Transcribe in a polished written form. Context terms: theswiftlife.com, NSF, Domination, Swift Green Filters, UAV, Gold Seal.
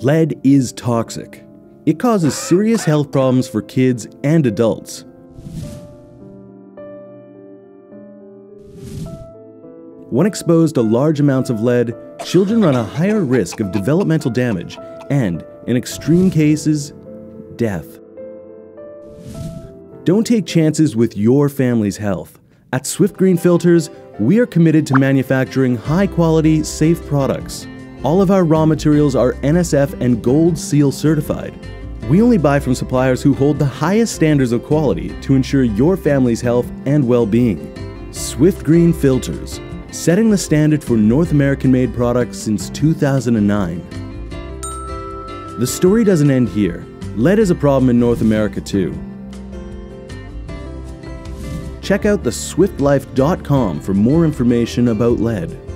Lead is toxic. It causes serious health problems for kids and adults. When exposed to large amounts of lead, children run a higher risk of developmental damage and, in extreme cases, death. Don't take chances with your family's health. At Swift Green Filters, we are committed to manufacturing high-quality, safe products. All of our raw materials are NSF and Gold Seal certified. We only buy from suppliers who hold the highest standards of quality to ensure your family's health and well-being. Swift Green Filters, setting the standard for North American-made products since 2009. The story doesn't end here. Lead is a problem in North America too. Check out theswiftlife.com for more information about lead.